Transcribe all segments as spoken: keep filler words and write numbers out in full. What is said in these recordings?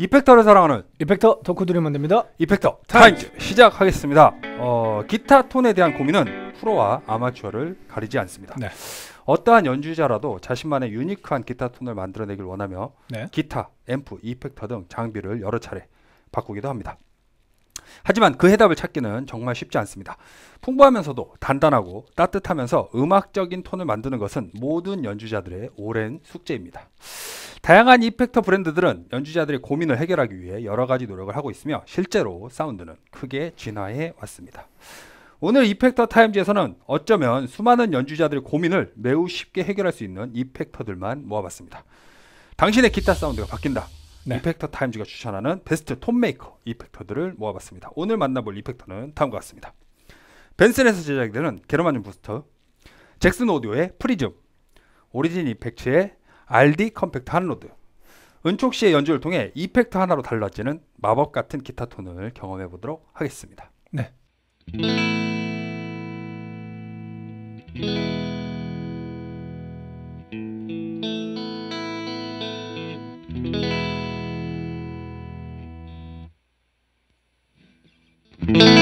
이펙터를 사랑하는 이펙터 덕후들이 만듭니다. 이펙터 타임즈 시작하겠습니다. 어, 기타 톤에 대한 고민은 프로와 아마추어를 가리지 않습니다. 네. 어떠한 연주자라도 자신만의 유니크한 기타 톤을 만들어내길 원하며 네. 기타, 앰프, 이펙터 등 장비를 여러 차례 바꾸기도 합니다. 하지만 그 해답을 찾기는 정말 쉽지 않습니다. 풍부하면서도 단단하고 따뜻하면서 음악적인 톤을 만드는 것은 모든 연주자들의 오랜 숙제입니다. 다양한 이펙터 브랜드들은 연주자들의 고민을 해결하기 위해 여러 가지 노력을 하고 있으며 실제로 사운드는 크게 진화해 왔습니다. 오늘 이펙터 타임즈에서는 어쩌면 수많은 연주자들의 고민을 매우 쉽게 해결할 수 있는 이펙터들만 모아봤습니다. 당신의 기타 사운드가 바뀐다. 네. 이펙터 타임즈가 추천하는 베스트 톤메이커 이펙터들을 모아봤습니다. 오늘 만나볼 이펙터는 다음과 같습니다. 벤슨에서 제작되는 게르마늄 부스트, 잭슨 오디오의 프리즘, 오리진 이펙츠의 알디 컴팩트 핫로드, 은촉 씨의 연주를 통해 이펙터 하나로 달라지는 마법 같은 기타 톤을 경험해 보도록 하겠습니다. 네. Thank you.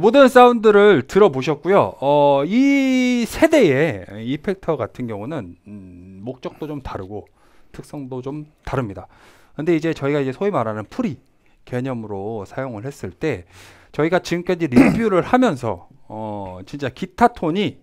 모든 사운드를 들어보셨고요. 어, 이 세대의 이펙터 같은 경우는 음, 목적도 좀 다르고 특성도 좀 다릅니다. 근데 이제 저희가 이제 소위 말하는 프리 개념으로 사용을 했을 때 저희가 지금까지 리뷰를 하면서 어, 진짜 기타 톤이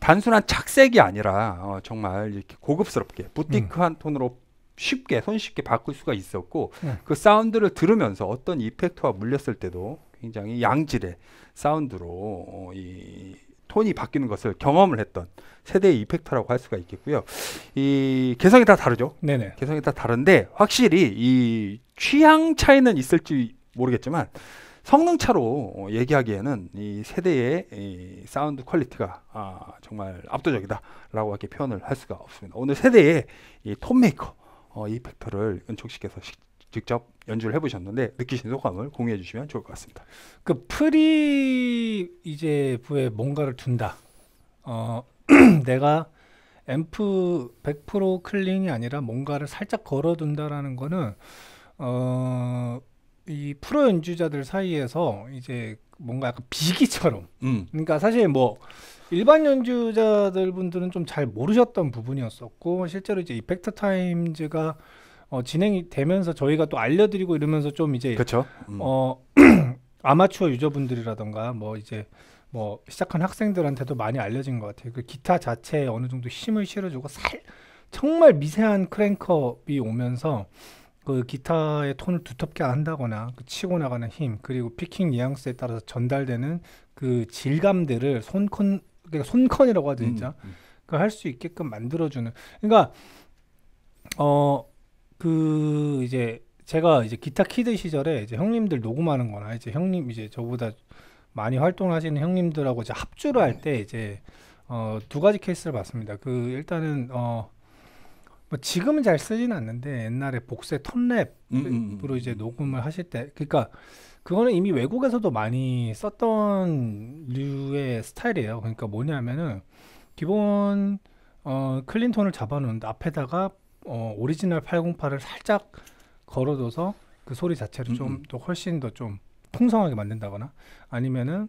단순한 착색이 아니라 어, 정말 이렇게 고급스럽게 부티크한 음. 톤으로 쉽게 손쉽게 바꿀 수가 있었고 음. 그 사운드를 들으면서 어떤 이펙터와 물렸을 때도 굉장히 양질의 사운드로 이 톤이 바뀌는 것을 경험을 했던 세대의 이펙터라고 할 수가 있겠고요. 이 개성이 다 다르죠. 네네. 개성이 다 다른데 확실히 이 취향 차이는 있을지 모르겠지만 성능 차로 얘기하기에는 이 세대의 이 사운드 퀄리티가 아, 정말 압도적이다라고 이렇게 표현을 할 수가 없습니다. 오늘 세대의 이 톤 메이커 어, 이펙터를 은총씨께서 직접 연주를 해보셨는데 느끼신 소감을 공유해 주시면 좋을 것 같습니다. 그 프리 이제 부에 뭔가를 둔다. 어, 내가 앰프 백 퍼센트 클린이 아니라 뭔가를 살짝 걸어둔다라는 거는 어, 이 프로 연주자들 사이에서 이제 뭔가 약간 비기처럼. 음. 그러니까 사실 뭐 일반 연주자들 분들은 좀 잘 모르셨던 부분이었었고 실제로 이제 이펙터 타임즈가 어, 진행이 되면서 저희가 또 알려드리고 이러면서 좀 이제 그쵸? 음. 어, 아마추어 유저분들이라던가 뭐 이제 뭐 시작한 학생들한테도 많이 알려진 것 같아요. 그 기타 자체에 어느 정도 힘을 실어주고 살 정말 미세한 크랭크업이 오면서 그 기타의 톤을 두텁게 한다거나 그 치고 나가는 힘 그리고 피킹 뉘앙스에 따라서 전달되는 그 질감들을 손컨 그러니까 손컨이라고 하죠 진짜 음, 음. 그 할 수 있게끔 만들어주는 그러니까 어 그 이제 제가 이제 기타 키드 시절에 이제 형님들 녹음하는거나 이제 형님 이제 저보다 많이 활동하시는 형님들하고 이제 합주를 할 때 이제 어 두 가지 케이스를 봤습니다. 그 일단은 어 뭐 지금은 잘 쓰진 않는데 옛날에 복세 턴랩으로 음, 음, 이제 녹음을 하실 때 그러니까 그거는 이미 외국에서도 많이 썼던 류의 스타일이에요. 그러니까 뭐냐면은 기본 어 클린 톤을 잡아놓는데 앞에다가 어 오리지널 팔공팔을 살짝 걸어둬서 그 소리 자체를 좀 더 훨씬 더 좀 풍성하게 만든다거나 아니면은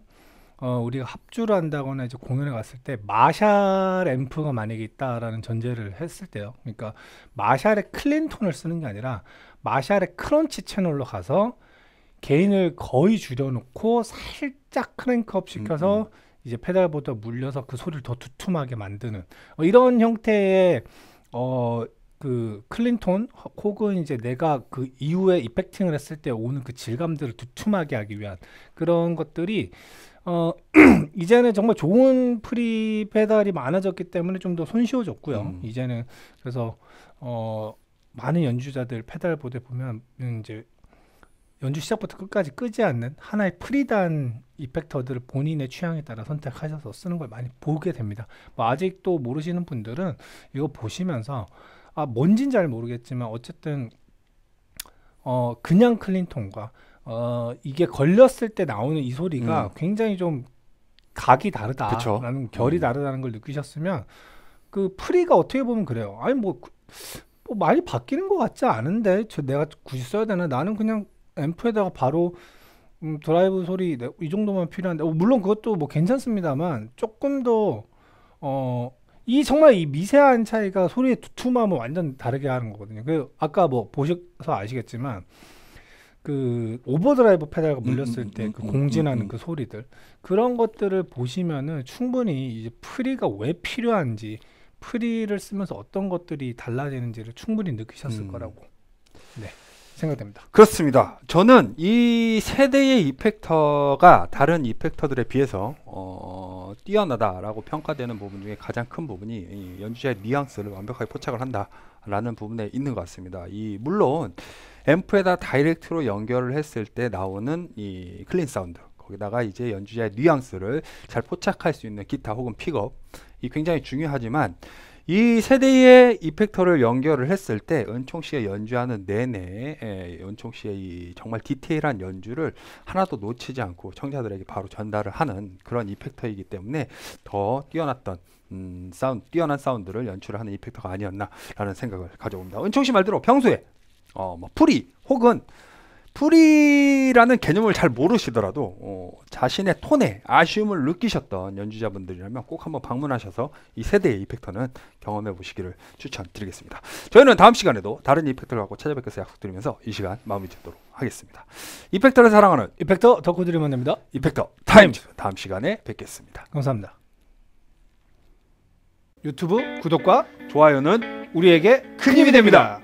어 우리가 합주를 한다거나 이제 공연에 갔을 때 마샬 앰프가 만약에 있다라는 전제를 했을 때요. 그러니까 마샬의 클린 톤을 쓰는 게 아니라 마샬의 크런치 채널로 가서 게인을 거의 줄여놓고 살짝 크랭크업 시켜서 음음. 이제 페달보다 물려서 그 소리를 더 두툼하게 만드는 어 이런 형태의 어 그 클린톤 혹은 이제 내가 그 이후에 이펙팅을 했을 때 오는 그 질감들을 두툼하게 하기 위한 그런 것들이 어 이제는 정말 좋은 프리 페달이 많아졌기 때문에 좀 더 손쉬워졌고요. 음. 이제는 그래서 어 많은 연주자들 페달보드에 보면 이제 연주 시작부터 끝까지 끄지 않는 하나의 프리단 이펙터들을 본인의 취향에 따라 선택하셔서 쓰는 걸 많이 보게 됩니다. 뭐 아직도 모르시는 분들은 이거 보시면서 아 뭔진 잘 모르겠지만 어쨌든 어 그냥 클린톤과 어 이게 걸렸을 때 나오는 이 소리가 음. 굉장히 좀 각이 다르다라는 그쵸? 결이 음. 다르다는 걸 느끼셨으면 그 프리가 어떻게 보면 그래요. 아니 뭐, 뭐 많이 바뀌는 것 같지 않은데 저 내가 굳이 써야 되나 나는 그냥 앰프에다가 바로 음, 드라이브 소리 이 정도만 필요한데 어, 물론 그것도 뭐 괜찮습니다만 조금 더 어 이 정말 이 미세한 차이가 소리의 두툼함을 완전 다르게 하는 거거든요. 그 아까 뭐 보셔서 아시겠지만 그 오버드라이브 페달과 물렸을 음, 때 그 음, 공진하는 음, 음. 그 소리들 그런 것들을 보시면은 충분히 이제 프리가 왜 필요한지 프리를 쓰면서 어떤 것들이 달라지는지를 충분히 느끼셨을 음. 거라고. 네. 생각됩니다. 그렇습니다. 저는 이 세대의 이펙터가 다른 이펙터들에 비해서 어, 뛰어나다라고 평가되는 부분 중에 가장 큰 부분이 이 연주자의 뉘앙스를 완벽하게 포착을 한다라는 부분에 있는 것 같습니다. 이 물론 앰프에다 다이렉트로 연결을 했을 때 나오는 이 클린 사운드 거기다가 이제 연주자의 뉘앙스를 잘 포착할 수 있는 기타 혹은 픽업이 굉장히 중요하지만 이 세대의 이펙터를 연결을 했을 때 은총씨가 연주하는 내내 에, 은총씨의 이 정말 디테일한 연주를 하나도 놓치지 않고 청자들에게 바로 전달을 하는 그런 이펙터이기 때문에 더 뛰어났던 음, 사운드, 뛰어난 사운드를 연출을 하는 이펙터가 아니었나 라는 생각을 가져봅니다. 은총씨 말대로 평소에 어, 뭐 프리 혹은 프리라는 개념을 잘 모르시더라도 어, 자신의 톤에 아쉬움을 느끼셨던 연주자분들이라면 꼭 한번 방문하셔서 이 세대의 이펙터는 경험해 보시기를 추천드리겠습니다. 저희는 다음 시간에도 다른 이펙터를 갖고 찾아뵙겠습니다. 약속드리면서 이 시간 마무리 짓도록 하겠습니다. 이펙터를 사랑하는 이펙터 덕후들이 만납니다. 이펙터 타임즈, 다음 시간에 뵙겠습니다. 감사합니다. 유튜브 구독과 좋아요는 우리에게 큰 힘이 됩니다.